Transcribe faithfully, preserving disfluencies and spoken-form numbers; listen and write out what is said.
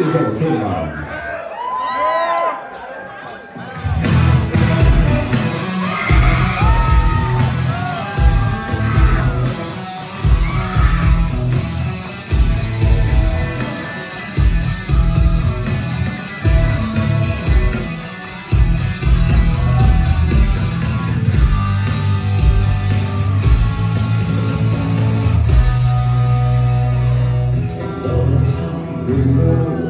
is going to sing now. Amen.